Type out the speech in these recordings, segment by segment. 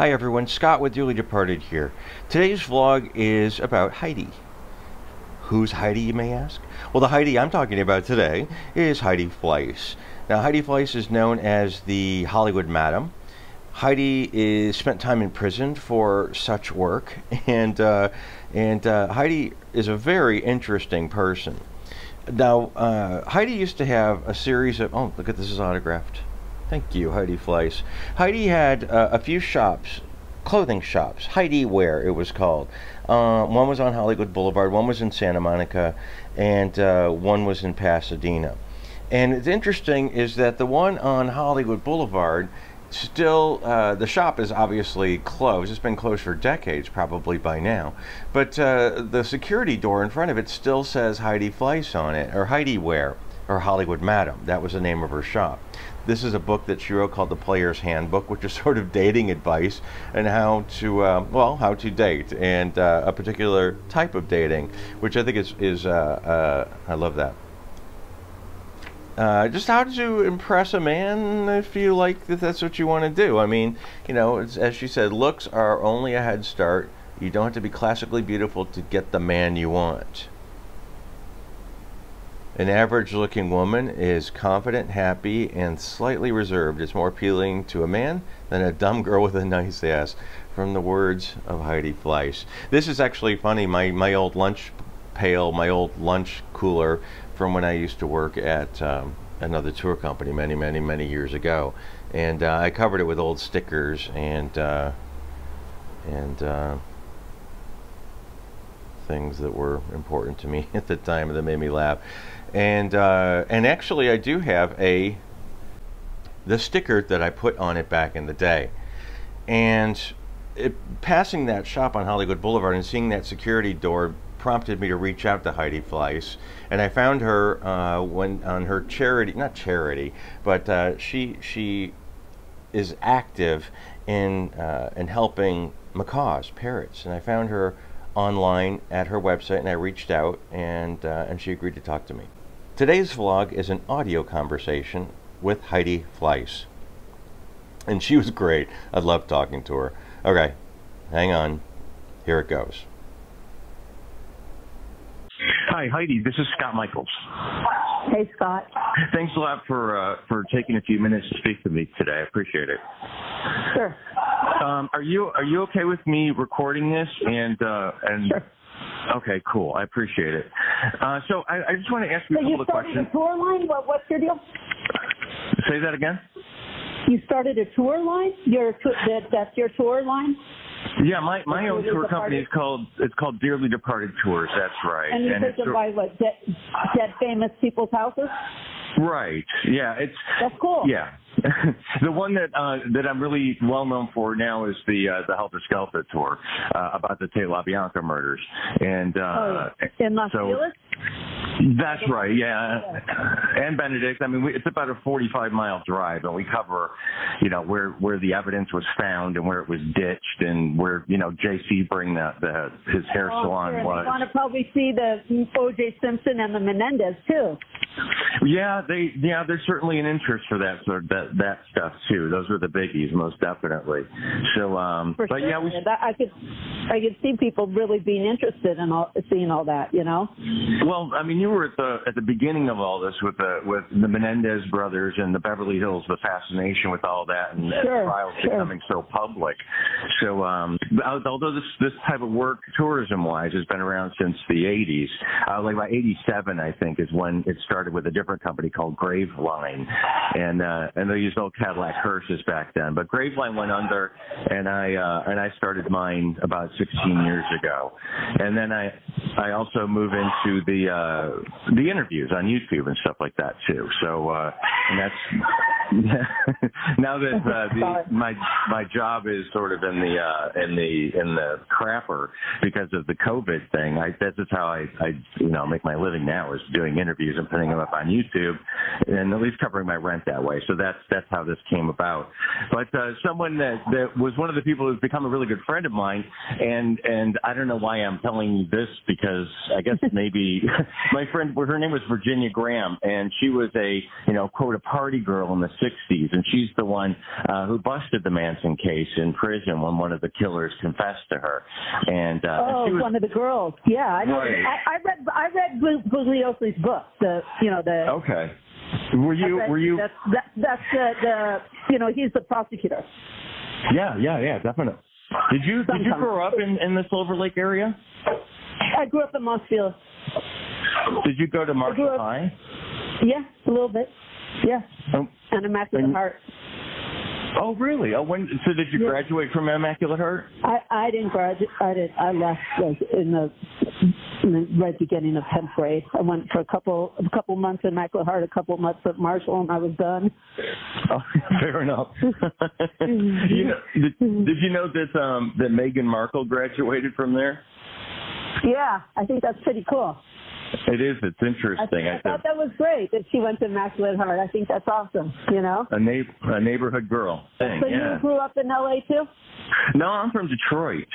Hi everyone, Scott with Dearly Departed here. Today's vlog is about Heidi. Who's Heidi, you may ask? Well, the Heidi I'm talking about today is Heidi Fleiss. Now, Heidi Fleiss is known as the Hollywood Madam. Heidi spent time in prison for such work, and Heidi is a very interesting person. Now, Heidi used to have a series of, oh, look at this, is autographed. Thank you, Heidi Fleiss. Heidi had a few shops, clothing shops. Heidi Wear, it was called. One was on Hollywood Boulevard, one was in Santa Monica, and one was in Pasadena. And it's interesting is that the one on Hollywood Boulevard still, the shop is obviously closed. It's been closed for decades, probably by now. But the security door in front of it still says Heidi Fleiss on it, or Heidi Wear, or Hollywood Madam. That was the name of her shop. This is a book that she wrote called The Player's Handbook, which is sort of dating advice and how to, well, how to date, and a particular type of dating, which I think is I love that. Just how to impress a man if you like, that that's what you want to do. I mean, you know, it's, as she said, looks are only a head start. You don't have to be classically beautiful to get the man you want. An average-looking woman is confident, happy, and slightly reserved. It's more appealing to a man than a dumb girl with a nice ass, from the words of Heidi Fleiss. This is actually funny. My old lunch pail, my old lunch cooler from when I used to work at another tour company many, many, many years ago. And I covered it with old stickers and things that were important to me at the time that made me laugh. And actually I do have the sticker that I put on it back in the day. And passing that shop on Hollywood Boulevard and seeing that security door prompted me to reach out to Heidi Fleiss, and I found her when on her charity, not charity, but she is active in helping macaws, parrots, and I found her online at her website, and I reached out, and she agreed to talk to me. Today's vlog is an audio conversation with Heidi Fleiss, and she was great. I love talking to her. Okay, hang on, here it goes. Hi, Heidi, this is Scott Michaels. Hey, Scott. Thanks a lot for taking a few minutes to speak to me today. I appreciate it. Sure. Are you okay with me recording this? And sure. Okay, cool. I appreciate it. So I just want to ask you a couple of questions. You started a tour line? What's your deal? Say that again? You started a tour line? That's your tour line? Yeah, my own tour company is called Dearly Departed Tours. That's right. And you take them by what, dead famous people's houses? Right. Yeah, that's cool. Yeah, the one that I'm really well known for now is the Helter-Skelter tour about the Te LaBianca murders, and in Los Angeles. That's right, yeah. And Benedict, I mean, it's about a 45-mile drive, and we cover, you know, where the evidence was found and where it was ditched and where, you know, J.C. Bring his hair salon was. You want to probably see the O.J. Simpson and the Menendez too. Yeah, there's certainly an interest for that sort of that stuff too. Those were the biggies, most definitely. So, for but sure. Yeah, I could see people really being interested in seeing all that, you know. Well, I mean, you were at the beginning of all this with the Menendez brothers and the Beverly Hills, the fascination with all that, and sure, trials becoming so public. So, although this type of work, tourism-wise, has been around since the '80s, like by '87, I think, is when it started with a different company called Graveline, and they used old Cadillac hearses back then. But Graveline went under, and I started mine about 16 years ago, and then I also moved into the interviews on YouTube and stuff like that too. So and that's now that my job is sort of in the crapper because of the COVID thing. That's just how I you know, make my living now, is doing interviews and putting them up on YouTube, and at least covering my rent that way. So that's how this came about. But someone that was one of the people who's become a really good friend of mine, and I don't know why I'm telling you this, because I guess maybe my friend, her name was Virginia Graham, and she was a, you know, quote, a party girl in the 60s, and she's the one who busted the Manson case in prison when one of the killers confessed to her. And she was one of the girls. Yeah, I know. Right. I read Bugliossi's book. Okay. Were you? That's he's the prosecutor. Yeah, definitely. Did you grow up in the Silver Lake area? I grew up in Montpelier. Did you go to Marshall High? Yeah, a little bit. Yeah, and Immaculate Heart. Oh, really? Oh, when? So did you graduate from Immaculate Heart? I didn't graduate. I left in the right beginning of 10th grade. I went for a couple months in Immaculate Heart, a couple months at Marshall, and I was done. Oh, fair enough. Did you know that Meghan Markle graduated from there? Yeah, I think that's pretty cool. It is. It's interesting. I thought that was great that she went to Immaculate Heart. I think that's awesome, you know? A neighborhood girl thing, you grew up in L.A. too? No, I'm from Detroit.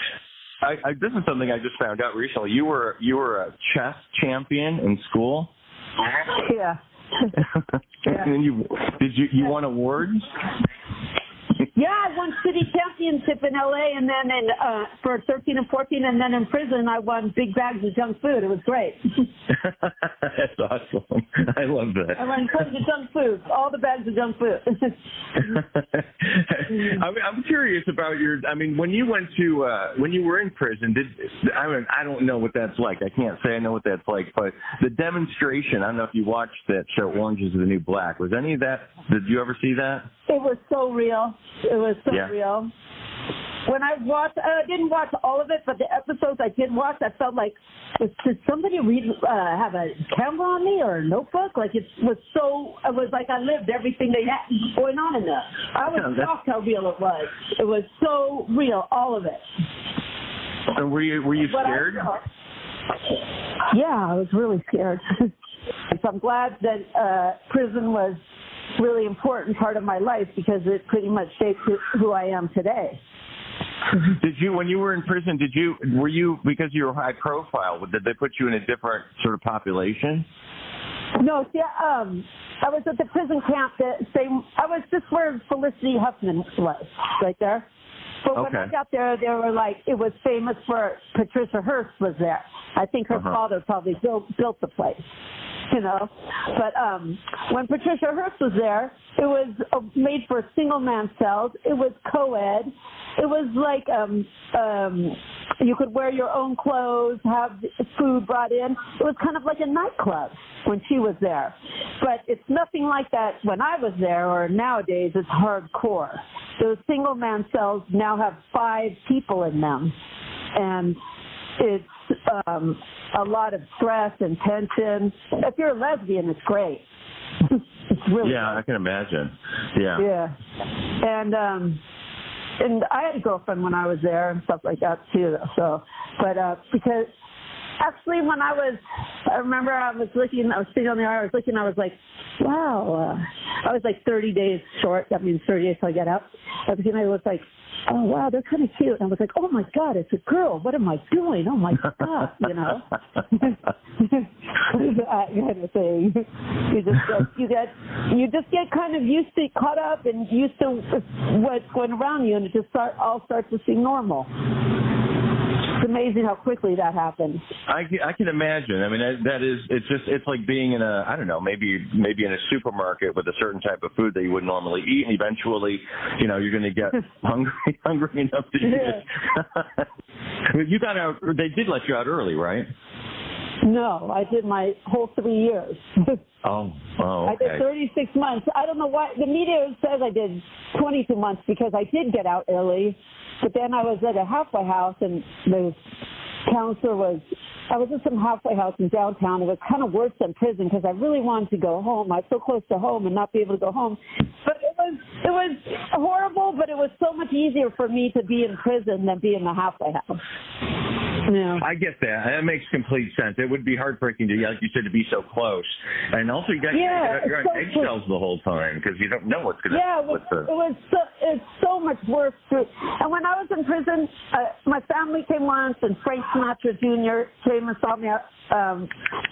I this is something I just found out recently. You were a chess champion in school? Yeah. And then you won awards? Yeah, I won city championship in LA, and then for 13 and 14, and then in prison I won big bags of junk food. It was great. That's awesome. I love that. I won tons of junk food, all the bags of junk food. I'm curious about when you went to when you were in prison. I don't know what that's like. I can't say I know what that's like, but the demonstration. I don't know if you watched that show, Orange is the New Black. Was any of that? Did you ever see that? It was so real. It was so real. When I watched, I didn't watch all of it, but the episodes I did watch, I felt like, did somebody have a camera on me or a notebook? Like it was like I lived everything they had going on in there. I was shocked how real it was. It was so real, all of it. So were you scared? I was really scared. So I'm glad that prison was really important part of my life because it pretty much shaped who I am today. Did you, when you were in prison, because you were high profile, did they put you in a different sort of population? No, I was at the prison camp I was just where Felicity Huffman was, right there. But when I got there, they were like, it was famous for Patricia Hearst was there. I think her father probably built the place, you know. But when Patricia Hearst was there, it was made for single man cells. It was co-ed. It was like you could wear your own clothes, have food brought in. It was kind of like a nightclub when she was there. But it's nothing like that when I was there or nowadays. It's hardcore. Those single man cells now have 5 people in them, and it's a lot of stress and tension. If you're a lesbian, it's great. It's really great. I can imagine. Yeah. And I had a girlfriend when I was there and stuff like that too. So, but because actually when I was sitting on the aisle, I was like, wow. I was like 30 days short. That means 30 days till I get out. I was like, oh, wow, they're kind of cute. And I was like, oh, my God, it's a girl. What am I doing? Oh, my God, you know. That kind of thing. You just get kind of used to, caught up and used to what's going around you, and it just all starts to seem normal. It's amazing how quickly that happens. I can imagine. I mean, it's like being in a, I don't know, maybe in a supermarket with a certain type of food that you wouldn't normally eat, and eventually, you know, you're going to get hungry enough to eat it. You got out, they did let you out early, right? No, I did my whole 3 years. Oh, okay. I did 36 months. I don't know why. The media says I did 22 months because I did get out early. But then I was at a halfway house, and the counselor was – I was at some halfway house in downtown. It was kind of worse than prison because I really wanted to go home. I was so close to home and not be able to go home. But it was horrible, but it was so much easier for me to be in prison than be in the halfway house. Yeah. I get that. That makes complete sense. It would be heartbreaking to, like you said, to be so close, and also you're on eggshells the whole time because you don't know what's going to happen. It's so much worse. And when I was in prison, my family came once, and Frank Sinatra Jr. came and saw me.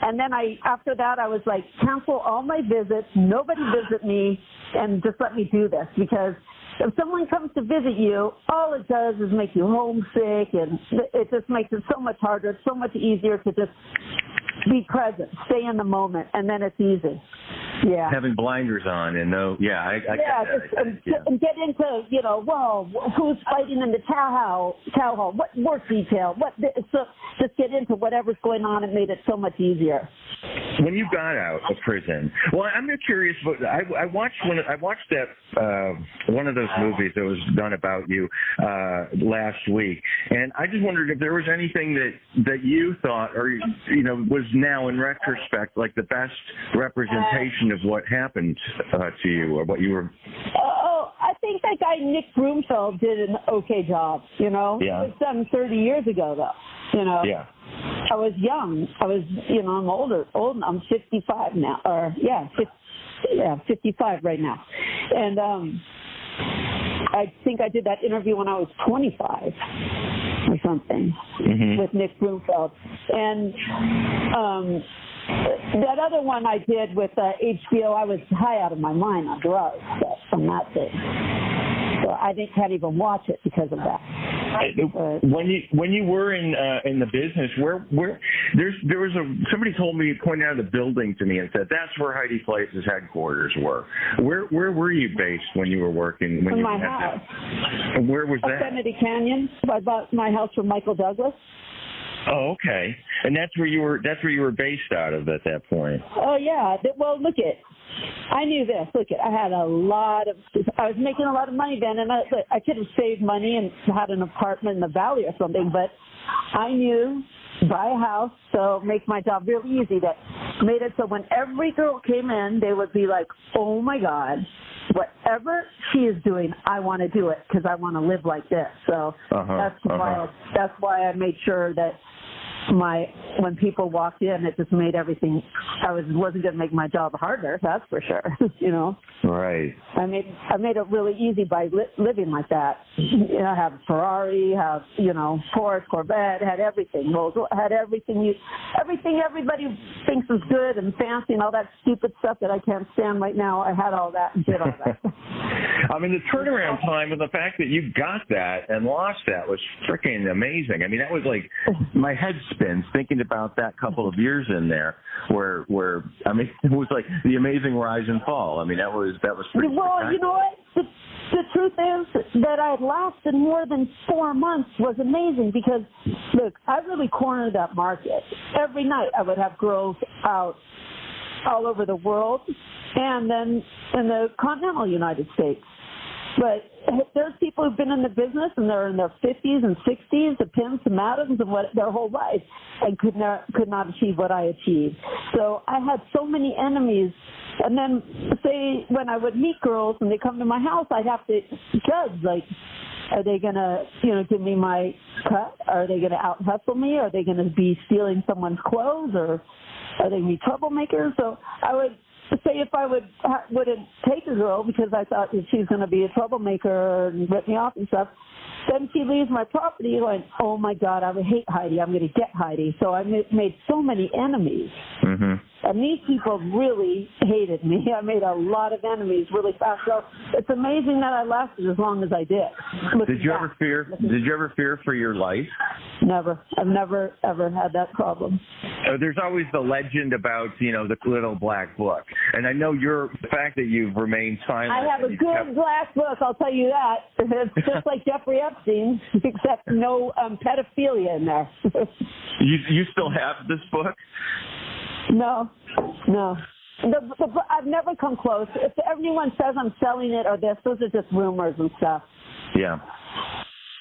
And then after that, I was like, cancel all my visits. Nobody visit me. and just let me do this, because if someone comes to visit you, all it does is make you homesick, and it just makes it so much harder. It's so much easier to just be present, stay in the moment, and then it's easy. Yeah. Having blinders on and no, yeah, and get into, you know, whoa, who's fighting in the town hall? What more detail? So just get into whatever's going on. It made it so much easier. When you got out of prison, well, I'm curious. I watched that one of those movies that was done about you last week, and I just wondered if there was anything that you thought, or you know, was now in retrospect like the best representation of what happened to you, or what you were. I think that guy Nick Broomfield did an okay job. You know, yeah. It was done 30 years ago, though. You know. Yeah. I was young. I was, you know, I'm older. I'm 55 now, or yeah, 55 right now. And I think I did that interview when I was 25 or something with Nick Broomfield. And that other one I did with HBO, I was high out of my mind on drugs from that day. So I can't even watch it because of that. When you were in the business, where somebody told me, pointed out the building to me and said that's where Heidi Fleiss's headquarters were. Where were you based when you were working? When in you my house. That? And where was that? Kennedy Canyon. I bought my house from Michael Douglas. Oh, okay. And that's where you were. That's where you were based out of at that point. Oh yeah. Well, look it. I knew this. Look it. I had a lot of. I was making a lot of money then, and I could have saved money and had an apartment in the valley or something. But I knew buy a house, so make my job really easy. That made it so when every girl came in, they would be like, "Oh my God, whatever she is doing, I want to do it because I want to live like this." So that's why I made sure that. When people walked in, it just made everything. I wasn't going to make my job harder. That's for sure. You know. Right. I made it really easy by living like that. You know, I have Ferrari, have Porsche, Corvette, had everything. Rolls, had everything. Everything everybody thinks is good and fancy, and all that stupid stuff that I can't stand right now. I had all that and did all that. I mean, the turnaround time and the fact that you got that and lost that was freaking amazing. I mean, that was like my head spins thinking about that couple of years in there where I mean, it was like the amazing rise and fall. I mean, that was pretty. Well, you know what? The truth is that I had lasted more than 4 months was amazing because, look, I really cornered that market. Every night I would have girls out all over the world and then in the continental United States. But there's people who've been in the business and they're in their 50s and 60s, the Pims, the Madams, and their whole life, and could not achieve what I achieved. So I had so many enemies. And then, say, when I would meet girls and they come to my house, I'd have to judge, like, are they going to, give me my cut? Are they going to out-hustle me? Are they going to be stealing someone's clothes? Or are they going to be troublemakers? So I would... Say if I wouldn't take a girl because I thought that she's going to be a troublemaker and rip me off and stuff, then she leaves my property going, oh, my God, I would hate Heidi. I'm going to get Heidi. So I made so many enemies. Mm-hmm. And these people really hated me. I made a lot of enemies really fast. So it's amazing that I lasted as long as I did. Did you ever fear for your life? Never. I've never, ever had that problem. There's always the legend about, the little black book. And I know the fact that you've remained silent. I have a good black book, I'll tell you that. It's just like Jeffrey Epstein, except no pedophilia in there. You still have this book? No. I've never come close. If everyone says I'm selling it or this, those are just rumors and stuff. Yeah.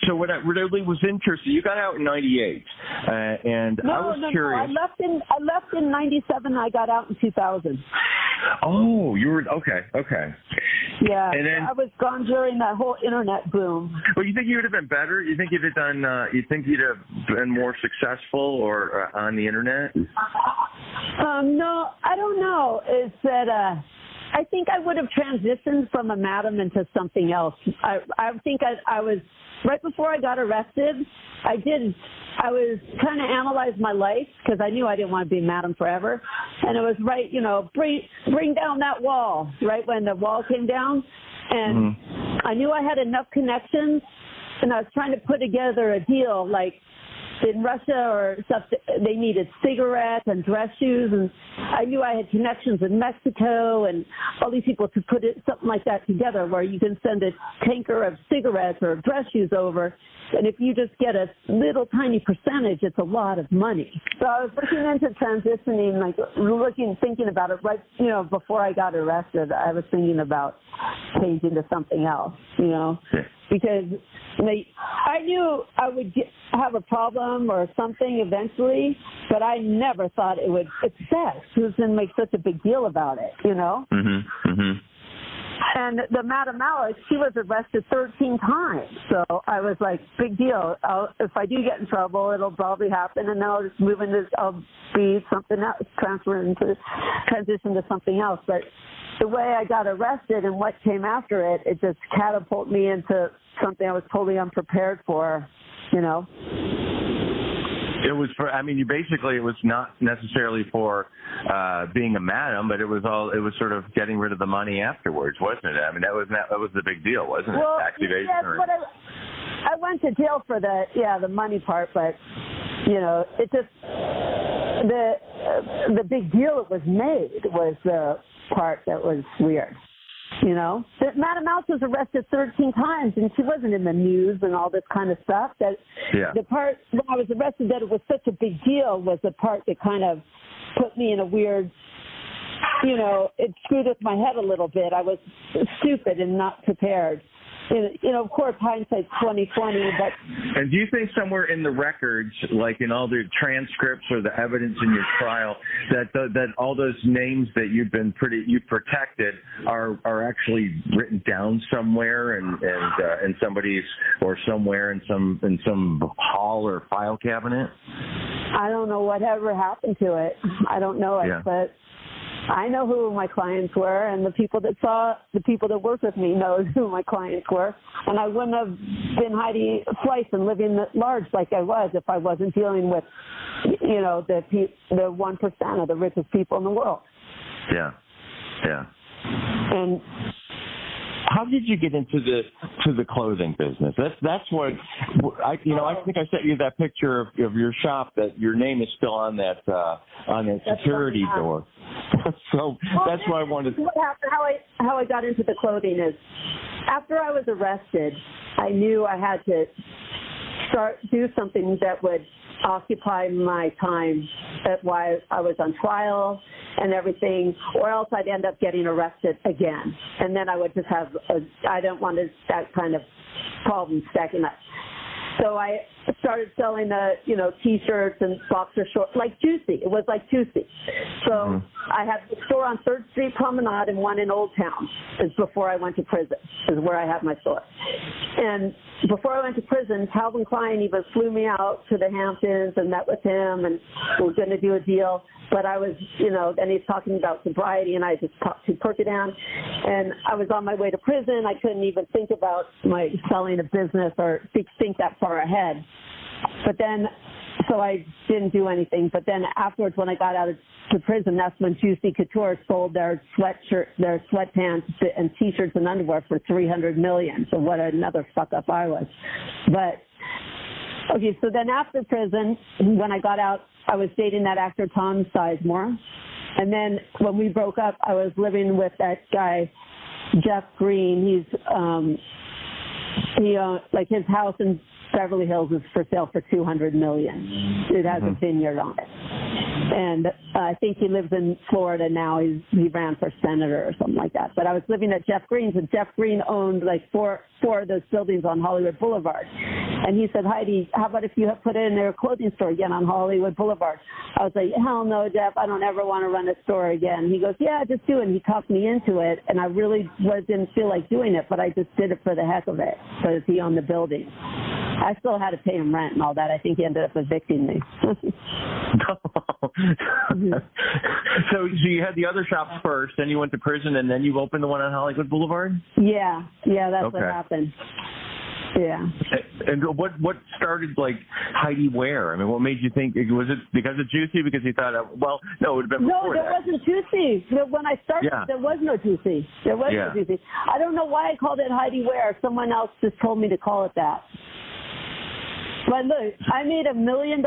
So what I really was interested, you got out in 98, and I was curious. I left in 97. I got out in 2000. Oh, you were okay. Yeah, and then, I was gone during that whole internet boom. Well, you think you would have been better? You think you'd have done? You think you'd have been more successful or on the internet? No, I don't know. It's that I think I would have transitioned from a madam into something else. I think I was, right before I got arrested, I was trying to analyze my life because I knew I didn't want to be madam forever. And it was right, you know, bring down that wall, right when the wall came down. And I knew I had enough connections, and I was trying to put together a deal like, in Russia or stuff, they needed cigarettes and dress shoes, and I knew I had connections in Mexico and all these people to put it, something like that together where you can send a tanker of cigarettes or dress shoes over, and if you just get a little tiny percentage, it's a lot of money. So I was looking into transitioning, like thinking about it right, you know, before I got arrested, I was thinking about changing to something else, you know. Yeah. Because I knew I would have a problem or something eventually, but I never thought it would success. Susan makes such a big deal about it, you know? Mm-hmm, mm-hmm. And the Madam Malik, she was arrested 13 times. So I was like, big deal. If I do get in trouble, it'll probably happen, and then I'll just move into, I'll be something else, transition to something else. But the way I got arrested and what came after it, it just catapulted me into something I was totally unprepared for, you know. It was for, I mean, you basically, it was not necessarily for being a madam, but it was sort of getting rid of the money afterwards, wasn't it? I mean, that was the big deal, wasn't it? Well, tax evasion. Yes, but I went to jail for the money part, but, you know, it just, the big deal it was made was the part that was weird. You know, Madam Mouse was arrested 13 times, and she wasn't in the news and all this kind of stuff. That The part when I was arrested that it was such a big deal was the part that kind of put me in a weird, you know, it screwed with my head a little bit. I was stupid and not prepared. You know, of course, hindsight's 20/20, but... And do you think somewhere in the records, like in all the transcripts or the evidence in your trial, that all those names that you protected are actually written down somewhere in somebody's or somewhere in some hall or file cabinet? I don't know whatever happened to it. I don't know it, but... I know who my clients were, and the people that worked with me knows who my clients were. And I wouldn't have been Heidi Fleiss and living large like I was if I wasn't dealing with, you know, the 1% of the richest people in the world. Yeah, yeah. And how did you get into the clothing business? That's what I think I sent you that picture of your shop that your name is still on that security door. So that's why I wanted. What happened? How I got into the clothing is after I was arrested, I knew I had to do something that would occupy my time while I was on trial and everything, or else I'd end up getting arrested again. And then I would just have, I don't want that kind of problem stacking up. So I started selling, T-shirts and boxer shorts, like Juicy. It was like Juicy. So I had a store on 3rd Street Promenade and one in Old Town. It's before I went to prison is where I had my store. And before I went to prison, Calvin Klein even flew me out to the Hamptons and met with him, and we were going to do a deal. But I was, and he's talking about sobriety, and I just talked to Percodan. And I was on my way to prison. I couldn't even think about my selling a business or think that far ahead. But then, so I didn't do anything. But then afterwards, when I got out to prison, that's when Juicy Couture sold their sweatpants and T-shirts and underwear for $300 million. So what another fuck up I was. But, okay, so then after prison, when I got out, I was dating that actor Tom Sizemore. And then when we broke up, I was living with that guy, Jeff Greene. He's, like his house in Beverly Hills is for sale for $200 million. It has a vineyard on it. And I think he lives in Florida now. He ran for senator or something like that. But I was living at Jeff Greene's, and Jeff Greene owned like four of those buildings on Hollywood Boulevard. And he said, Heidi, how about if you put in their clothing store again on Hollywood Boulevard? I was like, hell no, Jeff. I don't ever want to run a store again. He goes, yeah, just do it. And he talked me into it. And I really didn't feel like doing it, but I just did it for the heck of it because he owned the building. I still had to pay him rent and all that. I think he ended up evicting me. So you had the other shops first, then you went to prison, and then you opened the one on Hollywood Boulevard? Yeah, that's okay. What happened. Yeah. And what started, like, Heidi Wear? I mean, what made you think? Was it because of Juicy? Because you thought, well, no, it would have been before that. No, there wasn't Juicy. When I started, there was no Juicy. There was no Juicy. I don't know why I called it Heidi Wear. Someone else just told me to call it that. But look, I made $1 million,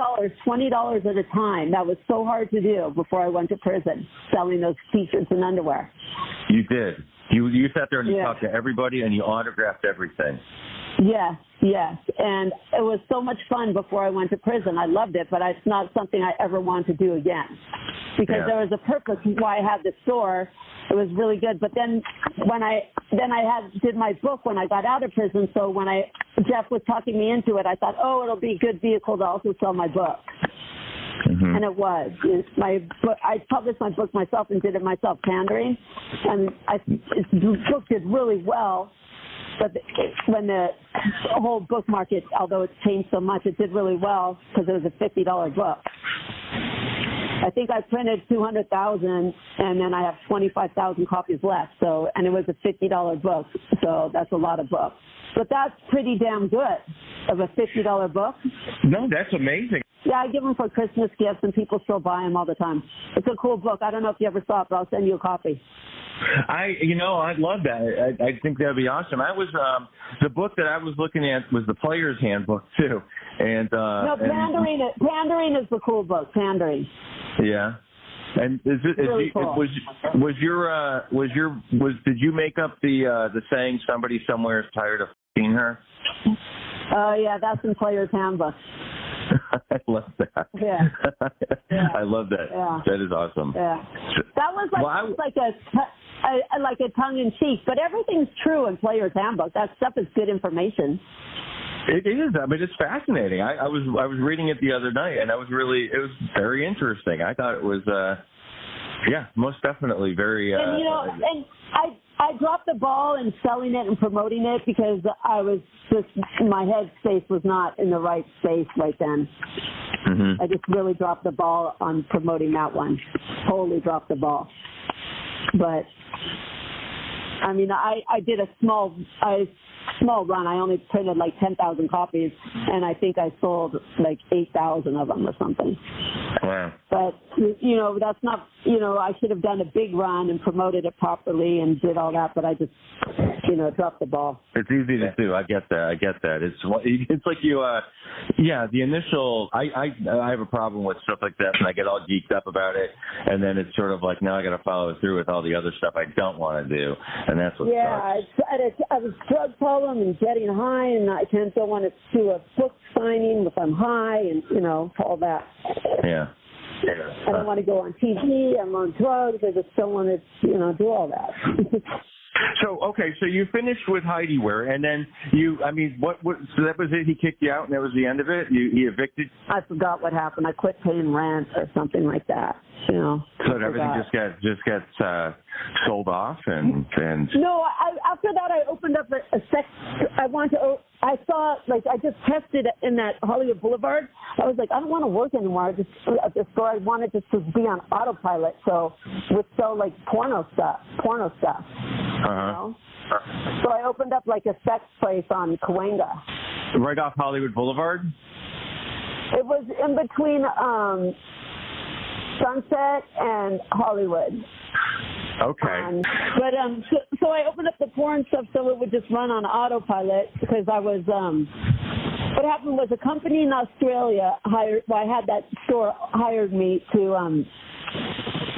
$20 at a time. That was so hard to do before I went to prison, selling those t-shirts and underwear. You did. You sat there and you talked to everybody and you autographed everything. Yes. And it was so much fun before I went to prison. I loved it, but it's not something I ever want to do again because there was a purpose why I had the store. It was really good. But then when I did my book when I got out of prison, so when Jeff was talking me into it, I thought, it'll be a good vehicle to also sell my book. Mm-hmm. And it was. I published my book myself and did it myself, Pandering. And the book did really well. But when the whole book market, although it's changed so much, it did really well because it was a $50 book. I think I printed 200,000, and then I have 25,000 copies left. So, and it was a $50 book, so that's a lot of books. But that's pretty damn good of a $50 book. No, that's amazing. Yeah, I give them for Christmas gifts, and people still buy them all the time. It's a cool book. I don't know if you ever saw it, but I'll send you a copy. I'd love that. I think that would be awesome. I was the book that I was looking at was the Player's Handbook, too. And Pandering is the cool book, Pandering. Yeah. And did you make up the saying somebody somewhere is tired of f***ing her? Yeah, that's in Player's Handbook. I love that. Yeah. I love that. Yeah. That is awesome. Yeah. That was like a tongue in cheek, but everything's true in Player's Handbook. That stuff is good information. It is. I mean, it's fascinating. I was reading it the other night, and it was very interesting. I thought it was, most definitely very. And I dropped the ball in selling it and promoting it because I was just, my head space was not in the right space right then. Mm-hmm. I just really dropped the ball on promoting that one. Totally dropped the ball. But I mean, I did a small run. I only printed like 10,000 copies, and I think I sold like 8,000 of them or something. Wow. But, that's not, I should have done a big run and promoted it properly and did all that, but I just, dropped the ball. It's easy to do. I get that. It's like you, the initial, I have a problem with stuff like that, and I get all geeked up about it, and then it's sort of like, now I got to follow through with all the other stuff I don't want to do, and that's what sucks. I was drug problem and getting high, and I tend to want to do a book signing if I'm high, and, all that. Yeah. I don't want to go on TV. I'm on drugs. I just don't want to, do all that. So you finished with Heidi Wear, and then so that was it? He kicked you out, and that was the end of it? He evicted? I forgot what happened. I quit paying rent or something like that, So everything just got sold off and... No, after that I opened up a sex... I saw, I just tested in that Hollywood Boulevard. I was like, I don't want to work anymore. I wanted just to be on autopilot, so with porno stuff. Uh-huh. So I opened up a sex place on Kuenga. Right off Hollywood Boulevard? It was in between Sunset and Hollywood. Okay. So I opened up the porn stuff so it would just run on autopilot because I was, what happened was a company in Australia hired me to,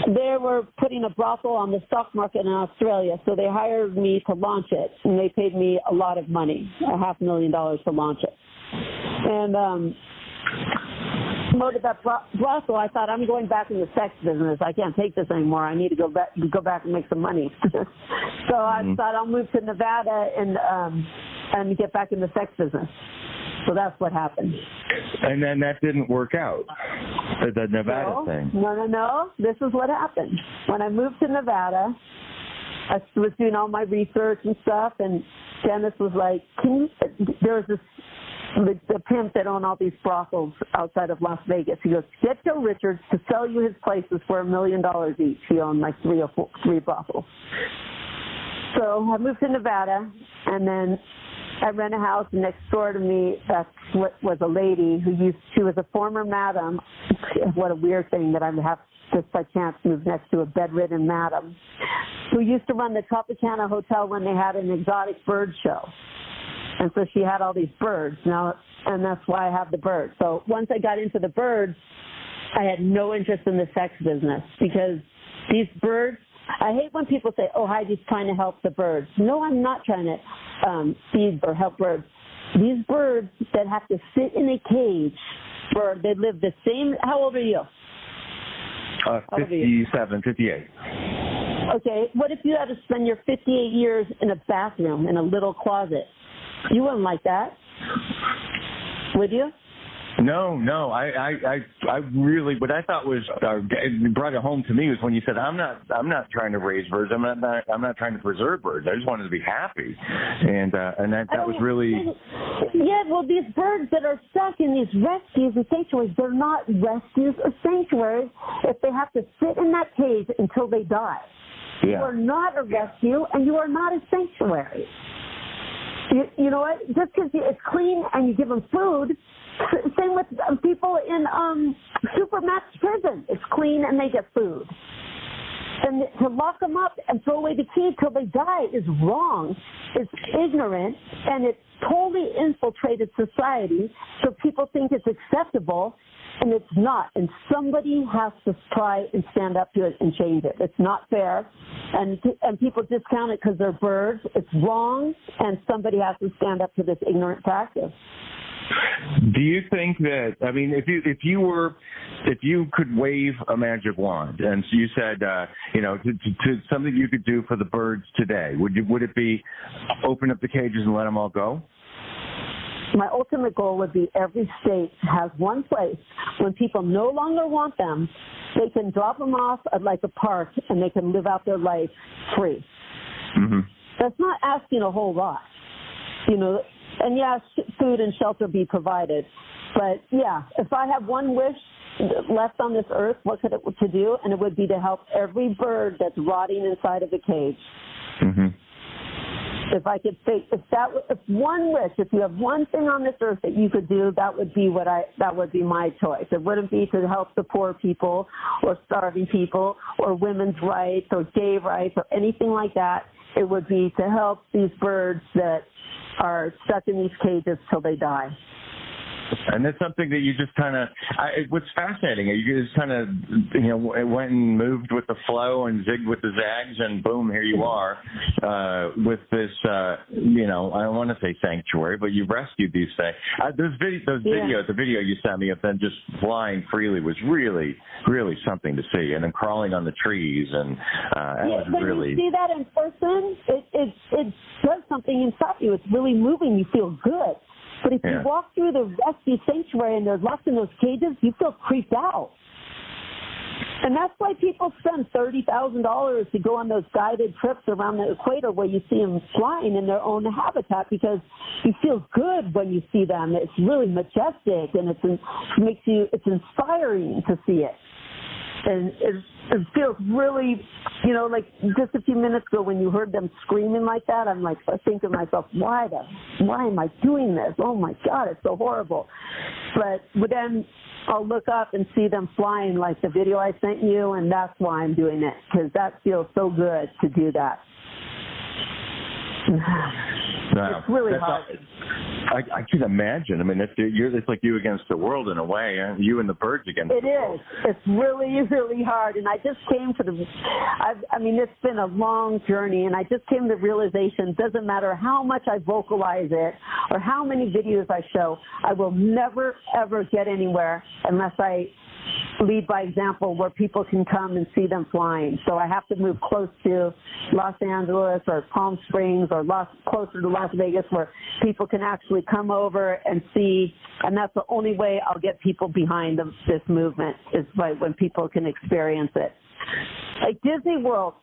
they were putting a brothel on the stock market in Australia, so they hired me to launch it, and they paid me a lot of money, $500,000 to launch it. And promoted that brothel. I thought, I'm going back in the sex business. I can't take this anymore. I need to go back and make some money. So I thought I'll move to Nevada and get back in the sex business. So that's what happened. And then that didn't work out, the Nevada thing. No. This is what happened. When I moved to Nevada, I was doing all my research and stuff, and Dennis was like, there was this the pimp that owned all these brothels outside of Las Vegas. He goes, get Joe Richards to sell you his places for $1 million each. He owned like three brothels. So I moved to Nevada, and then I rent a house next door to me that was a lady who she was a former madam. What a weird thing that I have just by chance moved next to a bedridden madam who used to run the Tropicana Hotel when they had an exotic bird show. And so she had all these birds now, and that's why I have the birds. So once I got into the birds, I had no interest in the sex business because these birds, I hate when people say, oh, Heidi's trying to help the birds. No, I'm not trying to feed or help birds. These birds that have to sit in a cage where they live the same. How old are you? 57, 58. Okay. What if you had to spend your 58 years in a bathroom, in a little closet? You wouldn't like that, would you? No. I really. What I thought was brought it home to me was when you said, "I'm not trying to raise birds. I'm not trying to preserve birds. I just wanted to be happy." And that was really. Yeah. Well, these birds that are stuck in these rescues and sanctuaries, they're not rescues or sanctuaries if they have to sit in that cage until they die. Yeah. You are not a rescue, and you are not a sanctuary. You know what? Just because it's clean and you give them food, same with people in supermax prison. It's clean and they get food. And to lock them up and throw away the key till they die is wrong. It's ignorant, and it's totally infiltrated society. So people think it's acceptable, and it's not. And somebody has to try and stand up to it and change it. It's not fair, and people discount it because they're birds. It's wrong, and somebody has to stand up to this ignorant practice. Do you think that, I mean, if you could wave a magic wand and so you said, to something you could do for the birds today, would it be open up the cages and let them all go? My ultimate goal would be every state has one place when people no longer want them, they can drop them off at like a park and they can live out their life free. Mm-hmm. That's not asking a whole lot, And, yes, food and shelter be provided. But, yeah, if I have one wish left on this earth, what could it to do? And it would be to help every bird that's rotting inside of a cage. Mm-hmm. If I could say, if one wish, if you have one thing on this earth that you could do, that would be that would be my choice. It wouldn't be to help the poor people or starving people or women's rights or gay rights or anything like that. It would be to help these birds that are stuck in these cages till they die. And that's something that you just kind of, what's fascinating, you just kind of, went and moved with the flow and zigged with the zags and boom, here you are with this, I don't want to say sanctuary, but you rescued these things. The video you sent me of them just flying freely was really, really something to see. And then crawling on the trees and when you see that in person, it does something inside you. It's really moving. You feel good. But if you walk through the rescue sanctuary and they're locked in those cages, you feel creeped out. And that's why people spend $30,000 to go on those guided trips around the equator where you see them flying in their own habitat because you feel good when you see them. It's really majestic and it's inspiring to see it. And it feels really, like just a few minutes ago when you heard them screaming like that, I'm like thinking to myself, why am I doing this? Oh, my God, it's so horrible. But then I'll look up and see them flying like the video I sent you, and that's why I'm doing it, because that feels so good to do that. Wow. It's really hard. I can imagine. I mean, it's like you against the world in a way, you and the birds against the world. It is. It's really, really hard. And I just came to it's been a long journey, and I just came to the realization, it doesn't matter how much I vocalize it or how many videos I show, I will never, ever get anywhere unless I lead by example where people can come and see them flying. So I have to move close to Los Angeles or Palm Springs or closer to Las Vegas where people can actually come over and see. And that's the only way I'll get people behind this movement is by when people can experience it. Like Disney World,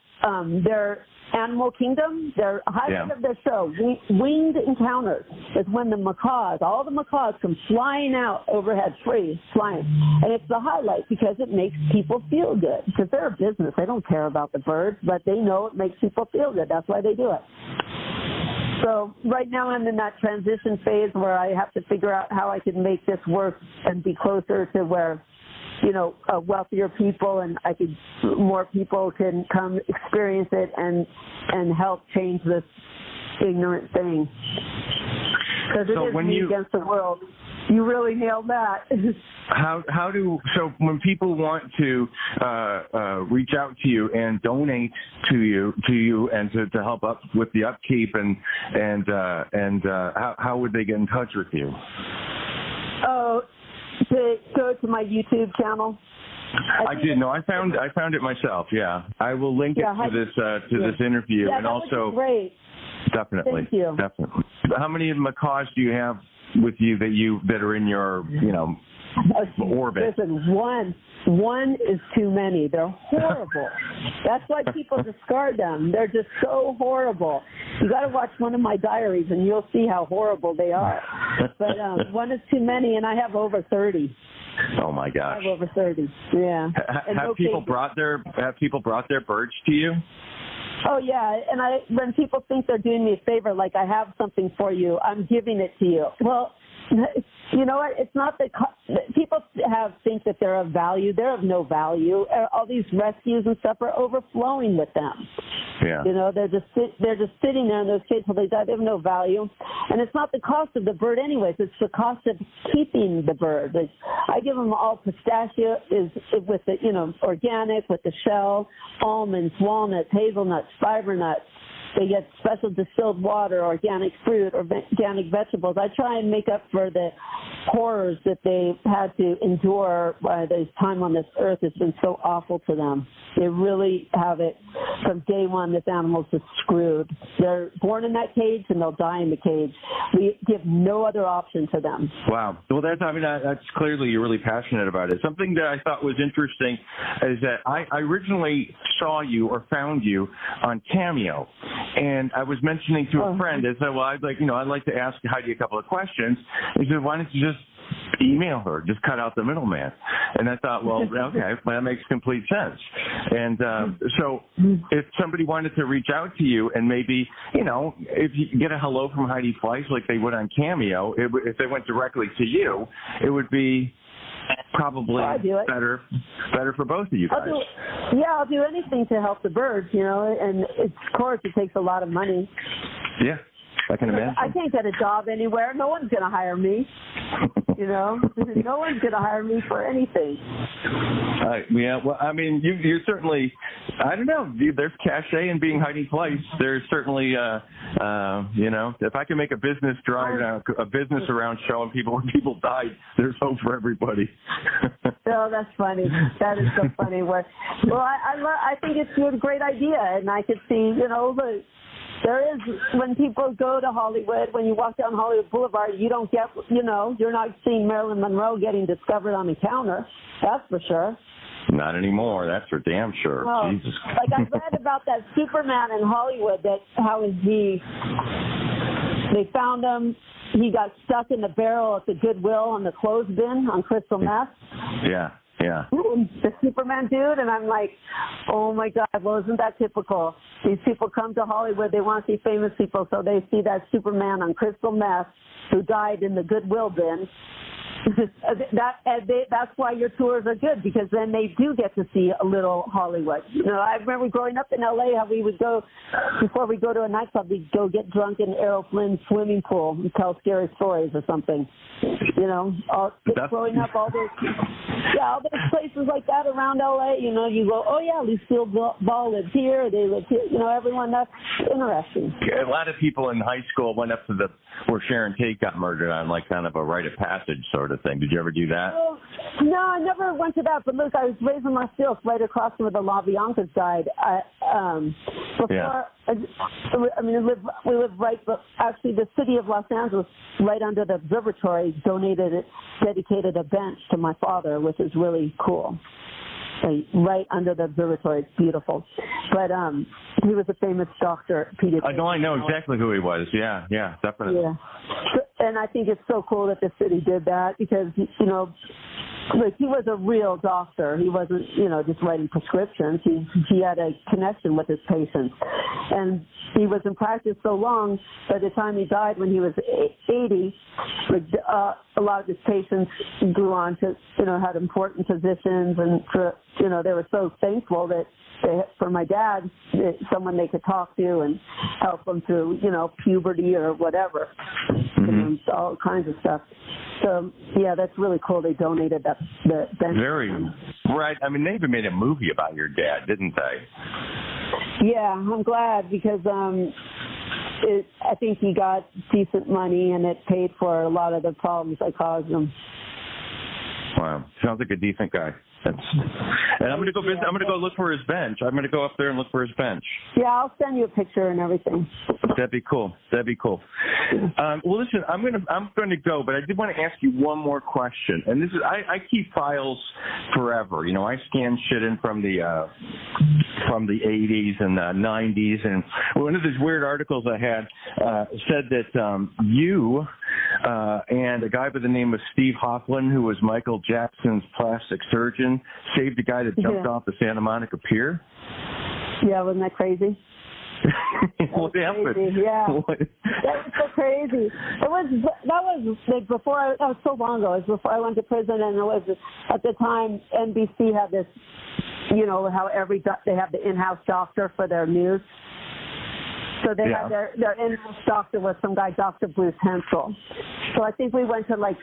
Animal Kingdom, their highlight of their show, Winged Encounters, is when the macaws, all the macaws come flying out overhead free, flying. And it's the highlight because it makes people feel good. Because they're a business. They don't care about the birds, but they know it makes people feel good. That's why they do it. So right now I'm in that transition phase where I have to figure out how I can make this work and be closer to where, you know, wealthier people and I could, more people can come experience it and help change this ignorant thing. Because it is me against the world. You really nailed that. So when people want to reach out to you and donate to you and to help up with the upkeep and how would they get in touch with you? Oh, to go to my YouTube channel. I did. No, I found it myself. Yeah, I will link it to this this interview and that also. Great. Definitely. Thank you. Definitely. How many macaws do you have with you that are in your orbit? Listen, one is too many. They're horrible. That's why people discard them. They're just so horrible. You got to watch one of my diaries and you'll see how horrible they are. But one is too many, and I have over 30. Oh my gosh! I have over 30. Yeah. Have people brought their birds to you? Oh, yeah, and when people think they're doing me a favor, like I have something for you, I'm giving it to you. Well, you know what? It's not that people think that they're of value. They're of no value. All these rescues and stuff are overflowing with them. Yeah. You know, they're just sitting there in those cages until they die. They have no value. And it's not the cost of the bird anyways. It's the cost of keeping the bird. Like, I give them all pistachio with the, organic, with the shell, almonds, walnuts, hazelnuts, fiber nuts. They get special distilled water, organic fruit, organic vegetables. I try and make up for the horrors that they had to endure by this time on this earth. It's been so awful to them. They really have it from day one. This animal's just screwed. They're born in that cage and they'll die in the cage. We give no other option to them. Wow. Well, that's clearly you're really passionate about it. Something that I thought was interesting is that I originally saw you or found you on Cameo. And I was mentioning to a friend, I said, well, I'd like to ask Heidi a couple of questions. He said, why don't you just email her, just cut out the middleman? And I thought, well, okay, that makes complete sense. And so if somebody wanted to reach out to you and maybe, if you get a hello from Heidi Fleiss like they would on Cameo, if they went directly to you, it would be... probably better for both of you guys. I'll do anything to help the birds, and of course it takes a lot of money. Yeah, I can imagine. I can't get a job anywhere. No one's going to hire me, No one's going to hire me for anything. Yeah, well, I mean, you're certainly, I don't know, there's cachet in being Heidi Fleiss. There's certainly, if I can make a business drive, a business around showing people when people died, there's hope for everybody. Oh, that's funny. That is so funny. Well, I think it's a great idea, and I could see, there is, when people go to Hollywood, when you walk down Hollywood Boulevard, you don't get, you're not seeing Marilyn Monroe getting discovered on the counter. That's for sure. Not anymore. That's for damn sure. Oh, Jesus. Like I read about that Superman in Hollywood, they found him. He got stuck in the barrel at the Goodwill on the clothes bin on crystal meth. Yeah. Yeah. The Superman dude, and I'm like, oh my God, well, isn't that typical? These people come to Hollywood, they want to see famous people, so they see that Superman on crystal meth who died in the Goodwill bin. That's why your tours are good, because then they do get to see a little Hollywood. I remember growing up in L.A. how we would go, before we go to a nightclub, we'd go get drunk in Errol Flynn's swimming pool and tell scary stories or something. Growing up, all those places like that around L.A., you go, oh yeah, Lucille Ball lives here, they live here, everyone, that's interesting. A lot of people in high school went up to where Sharon Tate got murdered on, like kind of a rite of passage sort of thing. Did you ever do that? No, I never went to that. But look, I was raised in Los Angeles, right across from where the LaBiancas died. We live right, but actually the city of Los Angeles, right under the observatory, dedicated a bench to my father, which is really cool. right under the observatory. It's beautiful. But he was a famous doctor, pediatrician. No, I know exactly who he was. Yeah, definitely. Yeah. And I think it's so cool that the city did that because, you know, like he was a real doctor. He wasn't, you know, just writing prescriptions. He had a connection with his patients. And he was in practice so long, by the time he died when he was 80, a lot of his patients grew on to, you know, had important positions. And, you know, they were so thankful that for my dad, someone they could talk to and help them through, you know, puberty or whatever. Mm-hmm. All kinds of stuff. So, yeah, that's really cool. They donated that. Very right. I mean, they even made a movie about your dad, didn't they? Yeah, I'm glad because I think he got decent money and it paid for a lot of the problems I caused him. Wow, sounds like a decent guy. And I'm going to go visit. I'm going to go look for his bench. I'm going to go up there and look for his bench. Yeah, I'll send you a picture and everything. That'd be cool. Well, listen, I'm going to go, but I did want to ask you one more question. And this is, I keep files forever. You know, I scan shit in from the 80s and the 90s. And one of these weird articles I had said that you and a guy by the name of Steve Hoffman, who was Michael Jackson's plastic surgeon, saved a guy that jumped off the Santa Monica Pier. Yeah, wasn't that crazy? Yeah, that was so crazy. That was so long ago. It was before I went to prison, and it was at the time NBC had this. You know how they have the in-house doctor for their news. So they had their in-house doctor was some guy, Dr. Bruce Hensel. So I think we went to like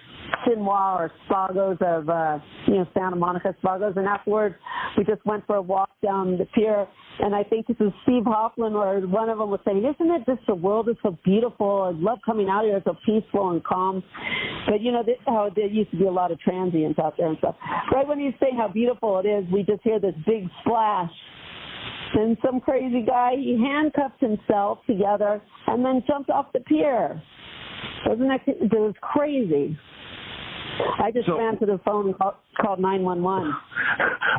Chinois or Spagos of, you know, Santa Monica, Spagos. And afterwards, we just went for a walk down the pier. And I think this was Steve Hoffman or one of them was saying, isn't it just the world is so beautiful? I love coming out here. It's so peaceful and calm. But, you know, there used to be a lot of transients out there and stuff. Right when he's saying how beautiful it is, we just hear this big splash. And some crazy guy, he handcuffed himself together and then jumped off the pier. Wasn't that was crazy? I just ran to the phone and called 911.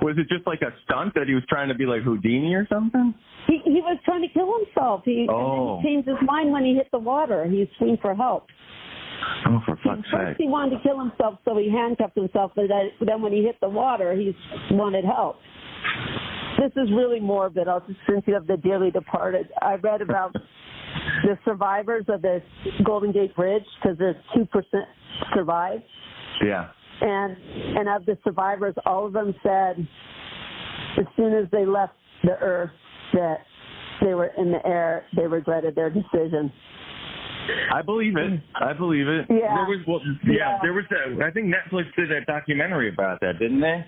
Was it just like a stunt that he was trying to be like Houdini or something? He was trying to kill himself. And then he changed his mind when he hit the water. He screamed for help. Oh, for fuck's sake. First he wanted to kill himself, so he handcuffed himself. But then when he hit the water, he wanted help. This is really morbid. Since you have the Dearly Departed, I read about the survivors of the Golden Gate Bridge because there's 2% survived. Yeah. And of the survivors, all of them said as soon as they left the earth that they were in the air, they regretted their decision. I believe it. Yeah. There was. I think Netflix did a documentary about that, didn't they?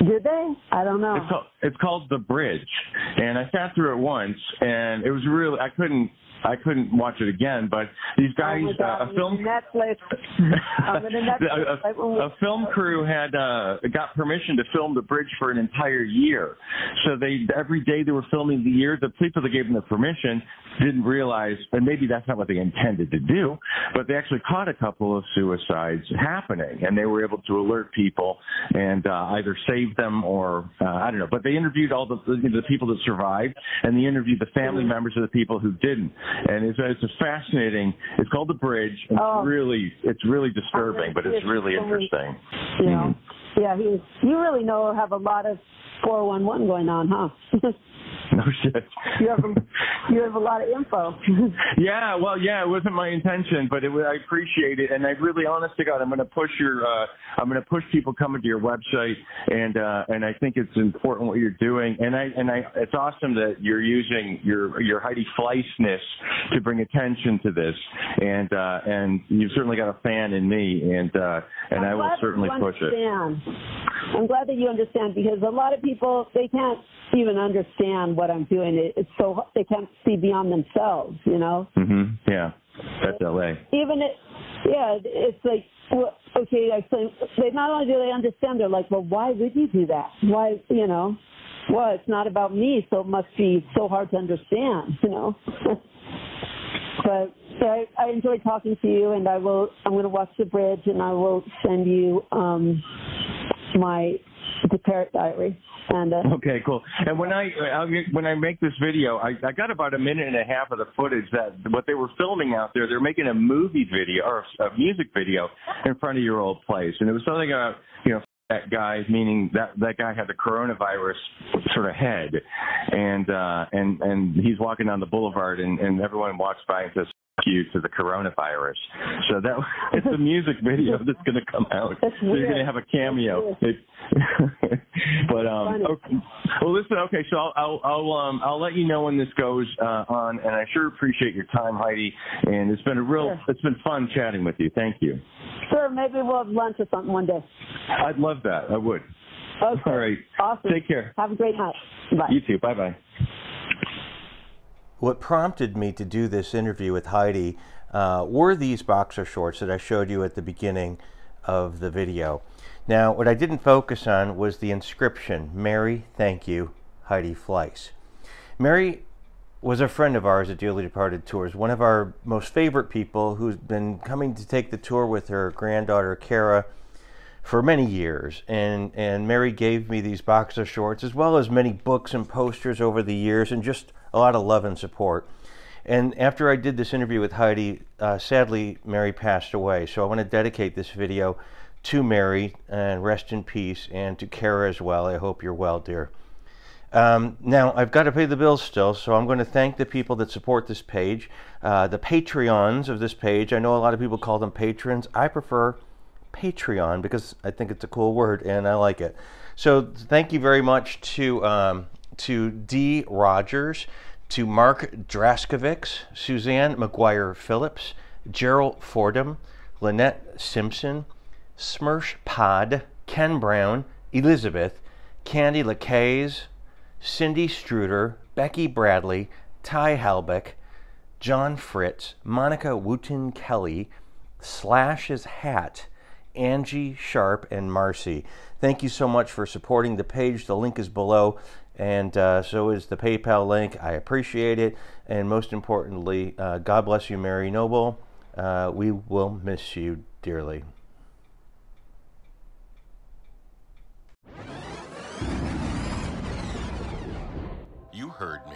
Did they? I don't know. It's called The Bridge, and I sat through it once, and it was really I couldn't watch it again. But these guys, a film crew had got permission to film The Bridge for an entire year. So every day they were filming the year. The people that gave them the permission didn't realize, and maybe that's not what they intended to do, but they actually caught a couple of suicides happening, and they were able to alert people and either save them or I don't know. But they interviewed all the people that survived, and they interviewed the family members of the people who didn't. And it's a fascinating. It's called The Bridge. And it's really disturbing, but it's really interesting. Yeah, yeah. You really have a lot of 411 going on, huh? No shit. You have a lot of info. Yeah, well, yeah, it wasn't my intention, but I appreciate it, and I really, honest to God, I'm going to push people coming to your website, and I think it's important what you're doing, and it's awesome that you're using your Heidi Fleissness to bring attention to this, and you've certainly got a fan in me, and I will certainly push it. I'm glad that you understand because a lot of people they can't even understand what I'm doing. It's so they can't see beyond themselves, you know. Mhm. Yeah, that's LA. It's like okay. So they not only do they understand, they're like, well, why would you do that? Why, you know? Well, it's not about me, so it must be so hard to understand, you know. But I enjoy talking to you, and I'm going to watch The Bridge, and I will send you my to prepare a diary. And okay, cool. And when I make this video, I got about a minute and a half of the footage that what they were filming out there. They're making a movie video or a music video in front of your old place, and it was something about, you know, that guy, meaning that guy had the coronavirus sort of head, and he's walking down the boulevard, and everyone walks by and says, you to the coronavirus. So that it's a music video that's going to come out. That's so you're going to have a cameo. But okay. Well, listen. Okay, so I'll let you know when this goes on, and I sure appreciate your time, Heidi. And it's been it's been fun chatting with you. Thank you. Sure. Maybe we'll have lunch or something one day. I'd love that. I would. Okay. All right. Awesome. Take care. Have a great night. Bye. You too. Bye bye. What prompted me to do this interview with Heidi were these boxer shorts that I showed you at the beginning of the video. Now, what I didn't focus on was the inscription, Mary, thank you, Heidi Fleiss. Mary was a friend of ours at Dearly Departed Tours, one of our most favorite people who's been coming to take the tour with her granddaughter, Kara, for many years. And Mary gave me these boxer shorts, as well as many books and posters over the years, and just a lot of love and support. And after I did this interview with Heidi, sadly, Mary passed away. So I want to dedicate this video to Mary, and rest in peace, and to Kara as well. I hope you're well, dear. Now, I've got to pay the bills still, so I'm going to thank the people that support this page, the Patreons of this page. I know a lot of people call them patrons. I prefer Patreon because I think it's a cool word, and I like it. So thank you very much to D. Rogers, to Mark Draskovic, Suzanne McGuire-Phillips, Gerald Fordham, Lynette Simpson, Smirsh Pod, Ken Brown, Elizabeth, Candy LaCaze, Cindy Struder, Becky Bradley, Ty Halbeck, John Fritz, Monica Wooten-Kelly, Slash's Hat, Angie Sharp, and Marcy. Thank you so much for supporting the page. The link is below, and so is the PayPal link. I appreciate it. And most importantly, God bless you, Mary Noble. We will miss you dearly. You heard me.